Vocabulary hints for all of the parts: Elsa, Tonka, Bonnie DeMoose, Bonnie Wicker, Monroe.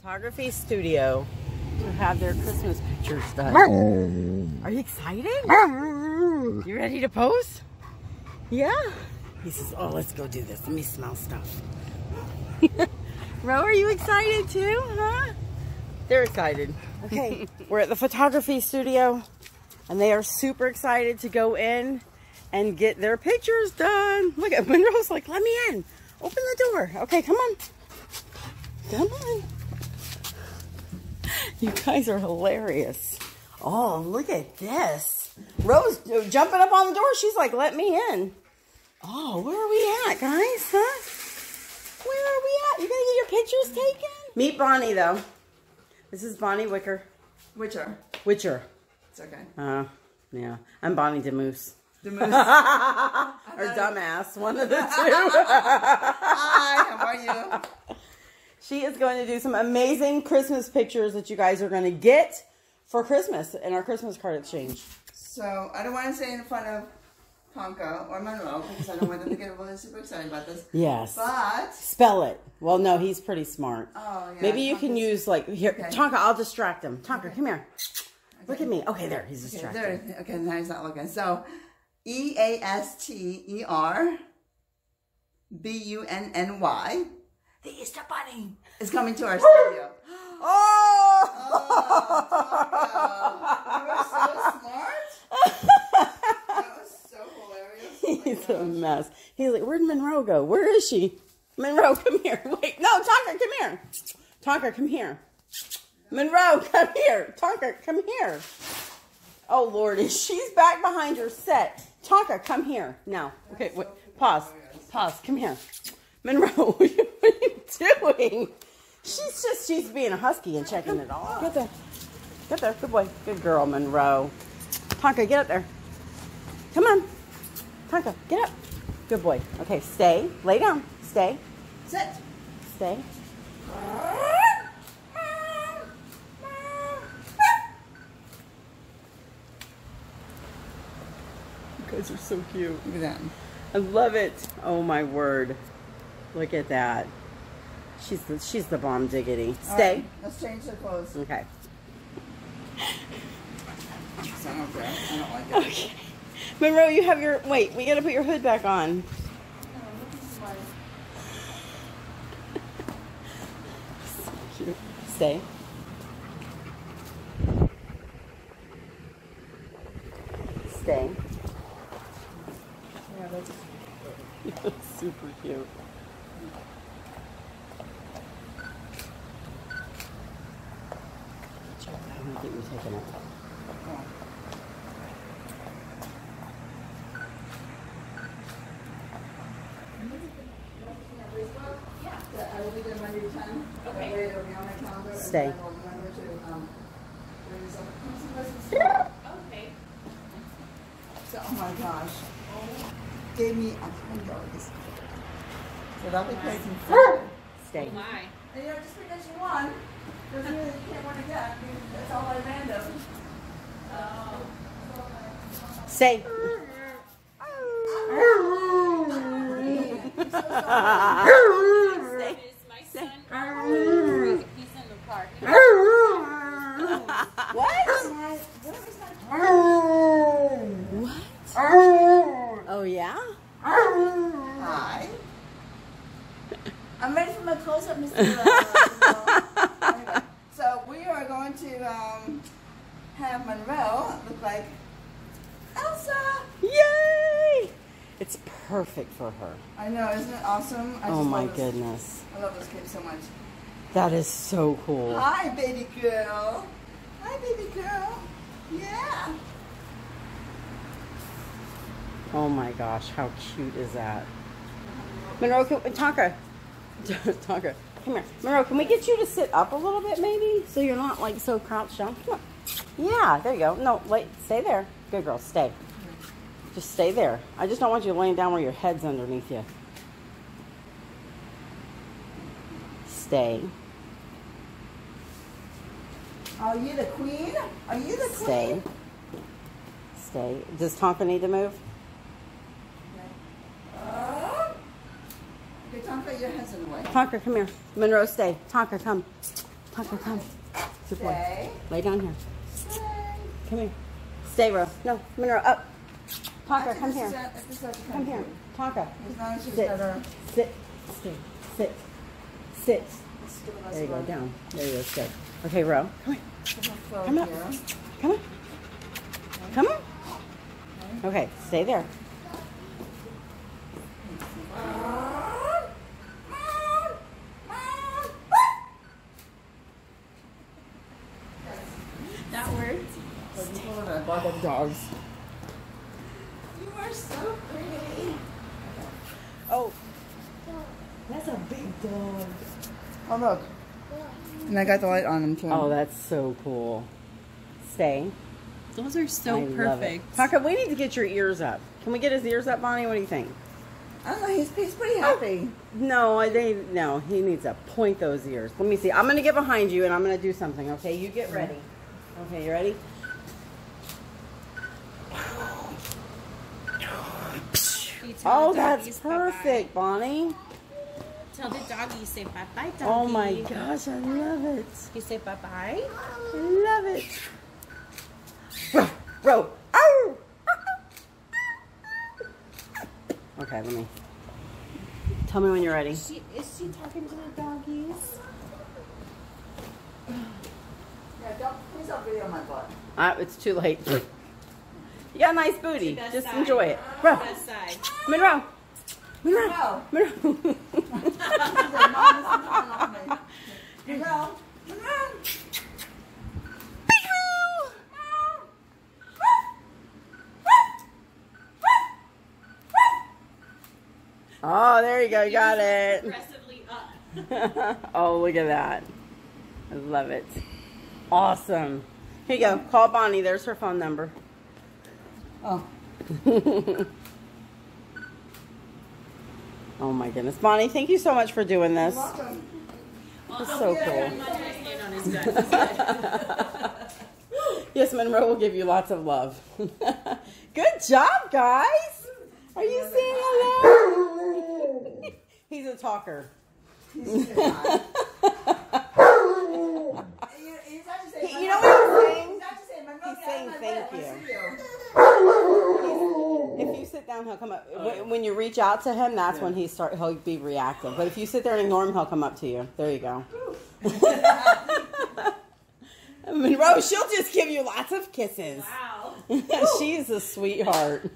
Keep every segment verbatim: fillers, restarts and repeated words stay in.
photography studio to have their Christmas pictures done. Are you excited? You ready to pose? Yeah. He says, oh, let's go do this. Let me smell stuff. Ro, are you excited too, huh? They're excited. Okay. We're at the photography studio, and they are super excited to go in and get their pictures done. Look at Monroe's like, let me in. Open the door. Okay, come on. Come on. You guys are hilarious. Oh, look at this. Ro's jumping up on the door. She's like, let me in. Oh, where are we at, guys, huh? Where are we at? You're going to get your pictures taken? Meet Bonnie, though. This is Bonnie Wicker. Witcher. Witcher. It's okay. Uh, yeah. I'm Bonnie DeMoose. DeMoose. Or dumbass. One of the two. Hi, how are you? She is going to do some amazing Christmas pictures that you guys are going to get for Christmas in our Christmas card exchange. So, I don't want to say in front of Tonka or Monroe because I don't want them to get really super excited about this. Yes. But. Spell it. Well, no, he's pretty smart. Oh, yeah. Maybe you Tonka's... can use, like, here, okay. Tonka, I'll distract him. Tonka, okay. Come here. Okay. Look at me. Okay, there, he's distracted. Okay, there. Okay, now he's not looking. So, E A S T E R B U N N Y. The Easter Bunny is coming to our studio. Oh! Oh, you were so smart. That was so hilarious. Oh, he's a mess. He's like, where'd Monroe go? Where is she? Monroe, come here. Wait, no, Tonka, come here. Tonka, come here. Monroe, come here. Tonka, come here. Oh, Lordy, she's back behind your set. Tonka, come here. Now, okay, wait, pause. Pause, come here. Monroe, what are you doing? She's just, she's being a husky and checking it all. Get there. Get there. Good boy. Good girl, Monroe. Tonka, get up there. Come on. Tonka, get up. Good boy. Okay, stay. Lay down. Stay. Sit. Stay. You guys are so cute. Look at that. I love it. Oh, my word. Look at that. She's the, she's the bomb diggity. Stay. Right, let's change the clothes. Okay. I don't like it. Okay. Monroe, you have your... Wait, we got to put your hood back on. Oh, so cute. Stay. Stay. Yeah, that's... You look super cute. I'm gonna get you taken up. Yeah. I will be there Monday at ten. Okay. It'll be on my calendar. Stay. I will remember to um bring yourself a Christmas. Okay. So oh my gosh. Oh. Gave me a hundred dollars. So that'll be placing for stay. Oh my. And you know, just because you won, doesn't mean that you can't win again. It's all by random. Oh. Stay. Stay. My son. He's in the park. What? What? Oh yeah? Hi. I'm ready for my close-up, Mister Anyway, so we are going to um, have Monroe look like Elsa. Yay! It's perfect for her. I know, isn't it awesome? I oh just my goodness! This. I love this kid so much. That is so cool. Hi, baby girl. Hi, baby girl. Yeah. Oh my gosh, how cute is that? Monroe, Tonka. Tonka, come here. Monroe, can we get you to sit up a little bit, maybe? So you're not, like, so crouched down. Come on. Yeah, there you go. No, wait, stay there. Good girl, stay. Just stay there. I just don't want you laying down where your head's underneath you. Stay. Are you the queen? Are you the stay. Queen? Stay. Stay. Does Tonka need to move? Tonka, your head's in the way. Tonka, come here. Monroe, stay. Tonka, come. Tonka, come. It's your boy. Lay down here. Come here. Stay, Rose. No, Monroe, up. Tonka, come here. Come here. Tonka. Sit. Sit. Sit. Sit. Sit. There you go, down. There you go, sit. Okay, Ro. Come on. Come up. Come on. Come on. Okay, stay there. That word? Stay. Dogs. You are so pretty. Oh, that's a big dog. Oh, look. And I got the light on him, too. Oh, that's so cool. Stay. Those are so I perfect. Tonka, we need to get your ears up. Can we get his ears up, Bonnie? What do you think? I don't know. He's, he's pretty happy. Oh. No, I think, no, he needs to point those ears. Let me see. I'm going to get behind you, and I'm going to do something, okay? You get ready. Okay, you ready? Oh, that's perfect, Bonnie. Tell the doggy, say bye-bye, doggy. Oh my gosh, I love it. You say bye-bye? I love it. Row, row, ow! Okay, let me. Tell me when you're ready. She, is she talking to the doggies? Yeah, don't, please don't video my butt. Uh, it's too late. You got a nice booty. Just side. Enjoy it. Row. Best side. Monroe. Monroe. Monroe. Monroe. Monroe. Oh, there you go. You got it. Aggressively up. Oh, look at that. I love it. Awesome. Here you go. Call Bonnie. There's her phone number. Oh. Oh my goodness. Bonnie, thank you so much for doing this. You're welcome. It's so cool. Yes, Monroe will give you lots of love. Good job, guys. Are you saying hello? He's a talker. He's a he, you know what he's saying? He's actually saying, Monroe, he's saying thank you. If you sit down, he'll come up. Okay. When you reach out to him, that's yeah. when he start. He'll be reactive. But if you sit there and ignore him, he'll come up to you. There you go. Monroe, she'll just give you lots of kisses. Wow. She's a sweetheart.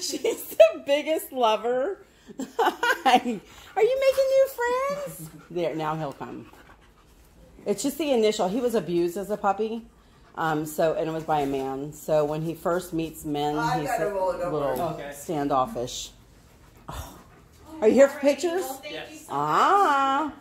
She's the biggest lover. Hi. Are you making new friends? There, now he'll come. It's just the initial. He was abused as a puppy. Um, so, and it was by a man. So when he first meets men, oh, he's a little okay. standoffish. Oh. Oh, are you here for pictures? Well, yes. Ah.